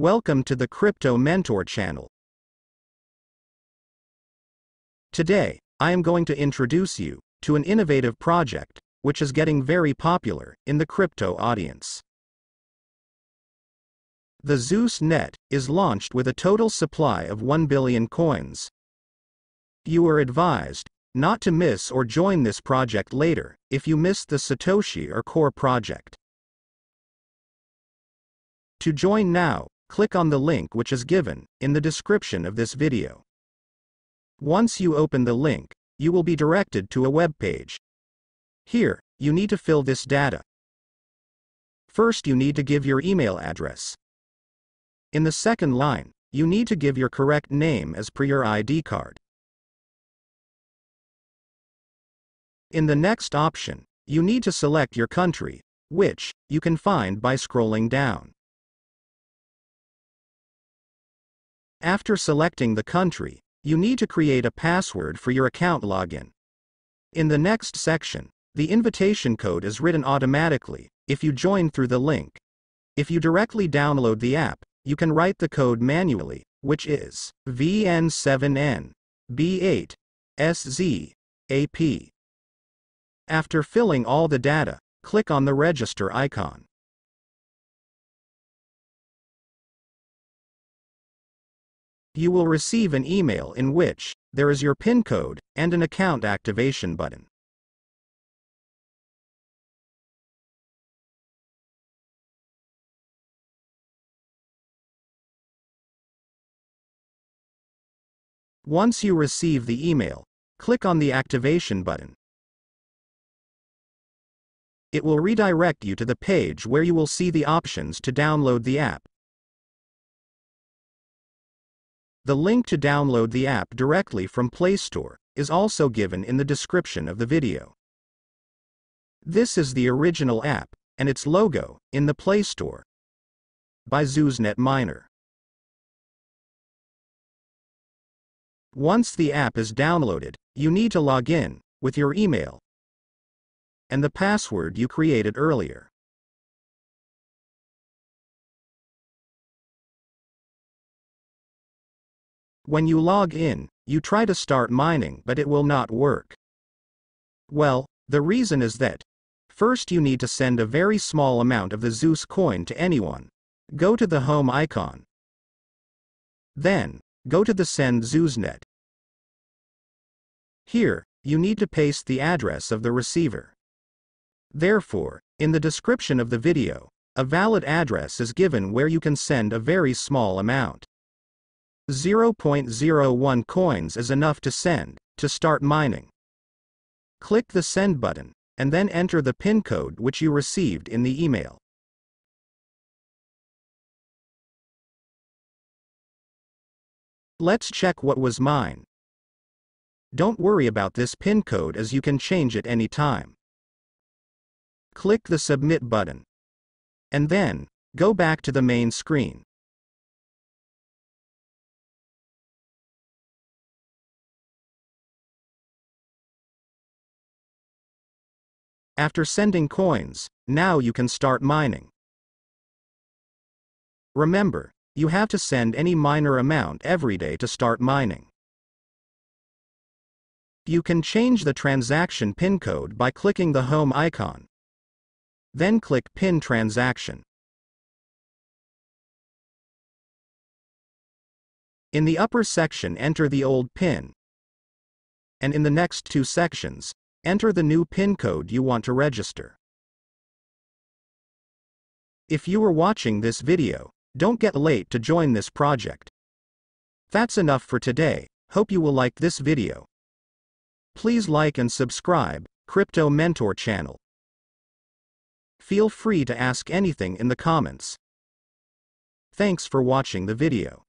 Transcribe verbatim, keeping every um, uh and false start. Welcome to the Crypto Mentor channel. Today, I am going to introduce you to an innovative project which is getting very popular in the crypto audience. The ZeusNet is launched with a total supply of one billion coins. You are advised not to miss or join this project later if you missed the Satoshi or Core project. To join now, click on the link which is given in the description of this video. Once you open the link, you will be directed to a web page. Here, you need to fill this data. First, you need to give your email address. In the second line, you need to give your correct name as per your I D card. In the next option, you need to select your country, which you can find by scrolling down. After selecting the country, you need to create a password for your account login. In the next section, the invitation code is written automatically if you join through the link. If you directly download the app, you can write the code manually, which is V N seven N B eight S Z A P. After filling all the data, click on the register icon. You will receive an email in which there is your PIN code and an account activation button. Once you receive the email, click on the activation button. It will redirect you to the page where you will see the options to download the app. The link to download the app directly from Play Store is also given in the description of the video. This is the original app and its logo in the Play Store by ZeusNet Miner. Once the app is downloaded, you need to log in with your email and the password you created earlier. When you log in, you try to start mining, but it will not work. Well, the reason is that first you need to send a very small amount of the Zeus coin to anyone. Go to the home icon. Then, go to the Send ZeusNet. Here, you need to paste the address of the receiver. Therefore, in the description of the video, a valid address is given where you can send a very small amount. zero point zero one coins is enough to send to start mining. Click the Send button, and then enter the PIN code which you received in the email. Let's check what was mine. Don't worry about this PIN code as you can change it any time. Click the Submit button. And then, go back to the main screen. After sending coins, now you can start mining. Remember, you have to send any minor amount every day to start mining. You can change the transaction PIN code by clicking the home icon. Then click Pin Transaction. In the upper section, enter the old PIN, and in the next two sections, enter the new PIN code you want to register. If you are watching this video, don't get late to join this project. That's enough for today. Hope you will like this video. Please like and subscribe Crypto Mentor channel. Feel free to ask anything in the comments. Thanks for watching the video.